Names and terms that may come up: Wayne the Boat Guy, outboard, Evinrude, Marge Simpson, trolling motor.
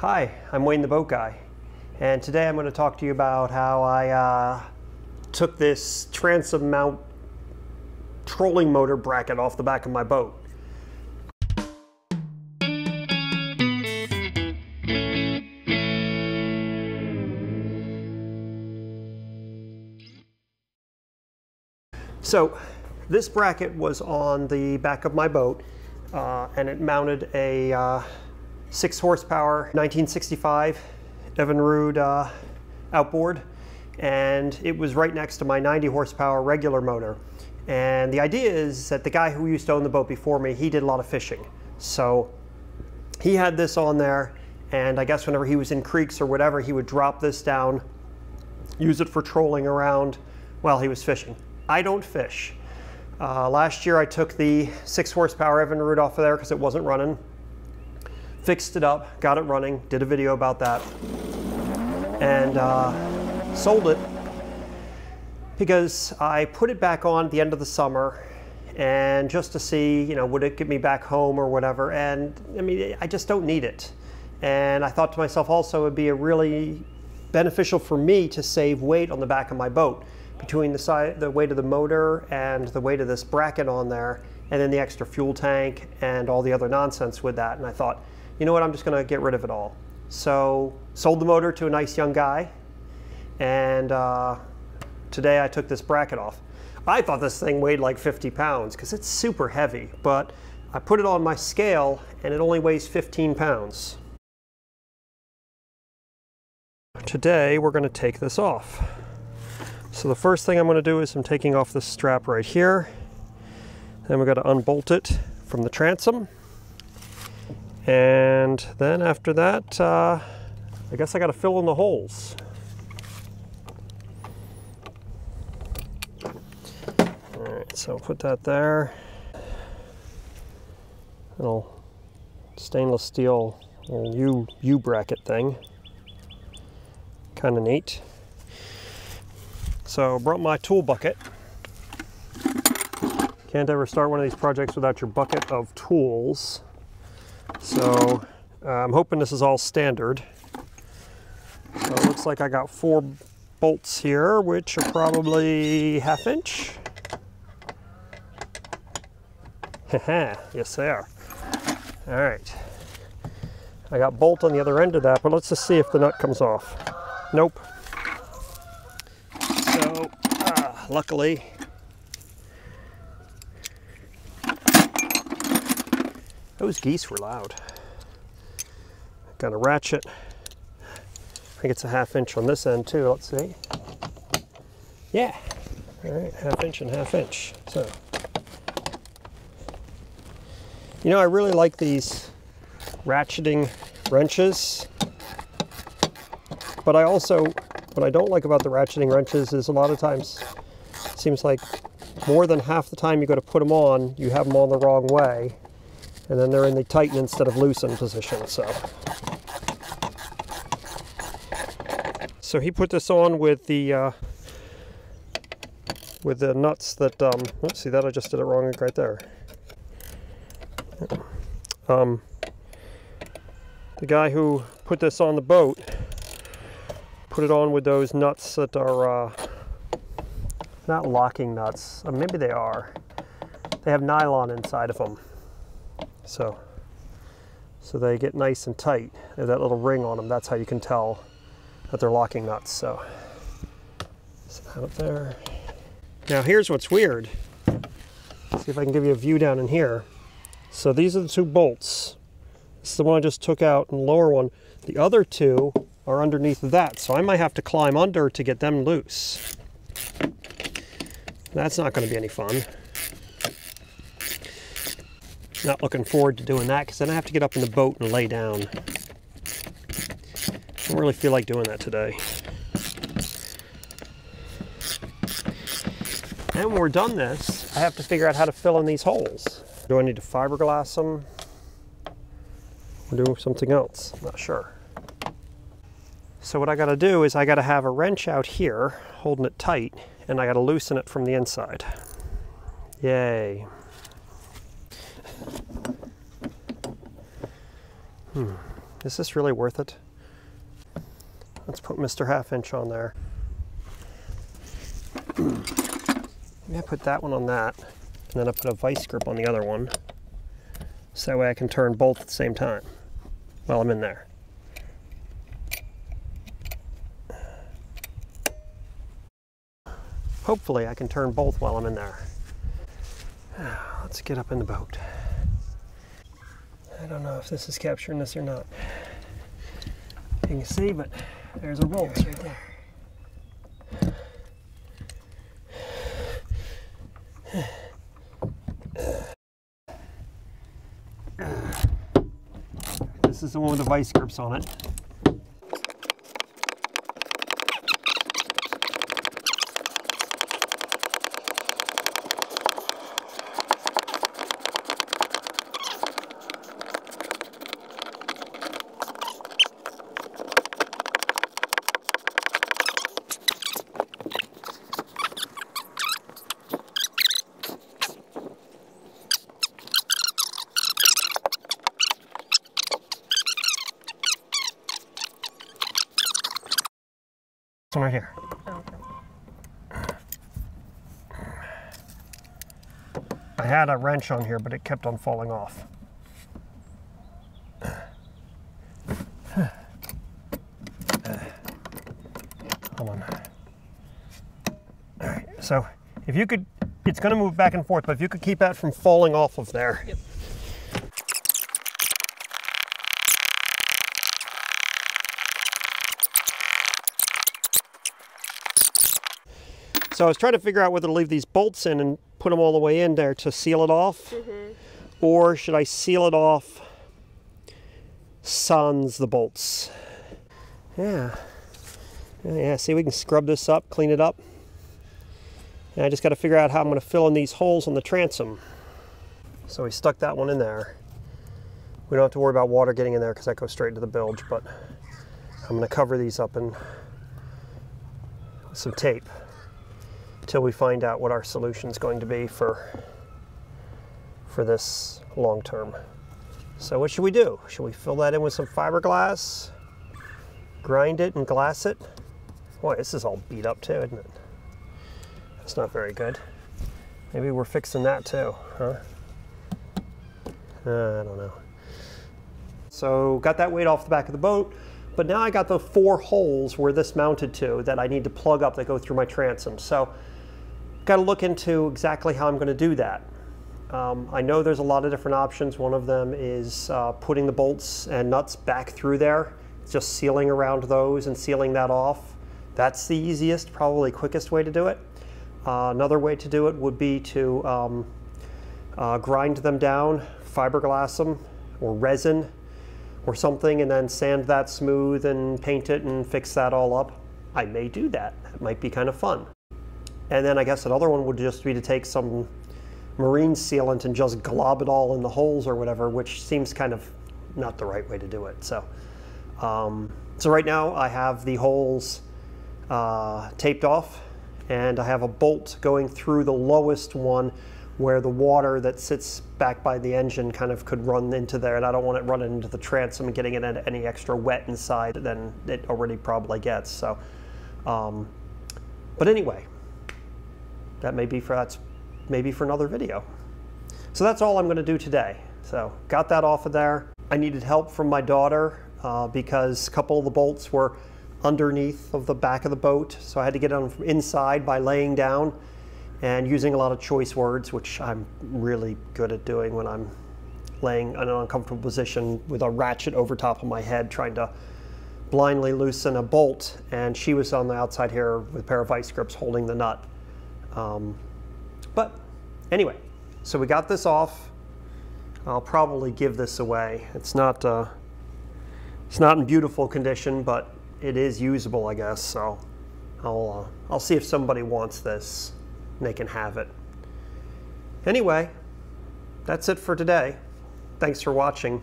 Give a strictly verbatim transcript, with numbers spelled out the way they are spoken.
Hi, I'm Wayne the Boat Guy, and today I'm going to talk to you about how I uh, took this transom mount trolling motor bracket off the back of my boat. So this bracket was on the back of my boat, uh, and it mounted a uh, six horsepower nineteen sixty-five Evinrude uh, outboard, and it was right next to my ninety horsepower regular motor. And the idea is that the guy who used to own the boat before me, he did a lot of fishing, so he had this on there, and I guess whenever he was in creeks or whatever, he would drop this down, use it for trolling around while he was fishing. I don't fish. Uh, last year I took the six horsepower Evinrude off of there because it wasn't running. Fixed it up, got it running, did a video about that, and uh, sold it because I put it back on at the end of the summer, and just to see, you know, would it get me back home or whatever. And I mean, I just don't need it. And I thought to myself also, it'd be a really beneficial for me to save weight on the back of my boat between the side, the weight of the motor and the weight of this bracket on there, and then the extra fuel tank and all the other nonsense with that. And I thought, you know what, I'm just gonna get rid of it all. So sold the motor to a nice young guy, and uh, today I took this bracket off. I thought this thing weighed like fifty pounds because it's super heavy, but I put it on my scale and it only weighs fifteen pounds. Today we're gonna take this off. So the first thing I'm gonna do is I'm taking off this strap right here, then we've got to unbolt it from the transom. And then after that, uh, I guess I got to fill in the holes. All right, so put that there. Little stainless steel little U, U bracket thing. Kind of neat. So brought my tool bucket. Can't ever start one of these projects without your bucket of tools. So uh, I'm hoping this is all standard. So it looks like I got four bolts here, which are probably half inch. Haha, yes they are. All right. I got bolt on the other end of that, but let's just see if the nut comes off. Nope. So uh, luckily, those geese were loud. Got a ratchet. I think it's a half inch on this end too. Let's see. Yeah. All right, half inch and half inch. So, you know, I really like these ratcheting wrenches, but I also, what I don't like about the ratcheting wrenches is a lot of times it seems like more than half the time you go to put them on, you have them on the wrong way. And then they're in the tighten instead of loosen position, so. So he put this on with the, uh, with the nuts that, um, let's see, that I just did it wrong right there. Um, the guy who put this on the boat, put it on with those nuts that are, uh, not locking nuts, or maybe they are. They have nylon inside of them. So, so they get nice and tight. They have that little ring on them. That's how you can tell that they're locking nuts. So, set that up there. Now here's what's weird. Let's see if I can give you a view down in here. So these are the two bolts. This is the one I just took out, and the lower one. The other two are underneath of that. So I might have to climb under to get them loose. That's not going to be any fun. Not looking forward to doing that, because then I have to get up in the boat and lay down. I don't really feel like doing that today. And when we're done this, I have to figure out how to fill in these holes. Do I need to fiberglass them? Or do something else? I'm not sure. So what I gotta do is I gotta have a wrench out here, holding it tight, and I gotta loosen it from the inside. Yay. Hmm. Is this really worth it? Let's put Mister Half Inch on there. Maybe I put that one on that, and then I put a vice grip on the other one, so that way I can turn both at the same time while I'm in there. Hopefully I can turn both while I'm in there. Let's get up in the boat. I don't know if this is capturing this or not. You can see, but there's a roll right there. This is the one with the vice grips on it. This one right here. Okay. I had a wrench on here, but it kept on falling off. Hold on. All right, so if you could, it's gonna move back and forth, but if you could keep that from falling off of there. Yep. So I was trying to figure out whether to leave these bolts in and put them all the way in there to seal it off, mm-hmm. or should I seal it off sans the bolts? Yeah. Yeah, see, we can scrub this up, clean it up. And I just got to figure out how I'm going to fill in these holes on the transom. So we stuck that one in there. We don't have to worry about water getting in there because that goes straight into the bilge, but I'm going to cover these up in some tape until we find out what our solution is going to be for, for this long term. So what should we do? Should we fill that in with some fiberglass, grind it and glass it? Boy, this is all beat up too, isn't it? That's not very good. Maybe we're fixing that too, huh? Uh, I don't know. So got that weight off the back of the boat. But now I got the four holes where this mounted to that I need to plug up that go through my transom. So got to look into exactly how I'm going to do that. Um, I know there's a lot of different options. One of them is uh, putting the bolts and nuts back through there, just sealing around those and sealing that off. That's the easiest, probably quickest way to do it. Uh, another way to do it would be to um, uh, grind them down, fiberglass them or resin or something, and then sand that smooth and paint it and fix that all up. I may do that. That might be kind of fun. And then I guess another one would just be to take some marine sealant and just glob it all in the holes or whatever, which seems kind of not the right way to do it. So, um, so right now I have the holes uh, taped off, and I have a bolt going through the lowest one where the water that sits back by the engine kind of could run into there, and I don't want it running into the transom and getting it any extra wet inside than it already probably gets. So, um, but anyway, that may be for that's maybe for another video. So that's all I'm going to do today. So got that off of there. I needed help from my daughter uh, because a couple of the bolts were underneath of the back of the boat, so I had to get them from inside by laying down and using a lot of choice words, which I'm really good at doing when I'm laying in an uncomfortable position with a ratchet over top of my head trying to blindly loosen a bolt. And she was on the outside here with a pair of vice grips holding the nut. Um, but anyway, so we got this off. I'll probably give this away. It's not, uh, it's not in beautiful condition, but it is usable, I guess. So I'll, uh, I'll see if somebody wants this. They can have it. Anyway, that's it for today. Thanks for watching.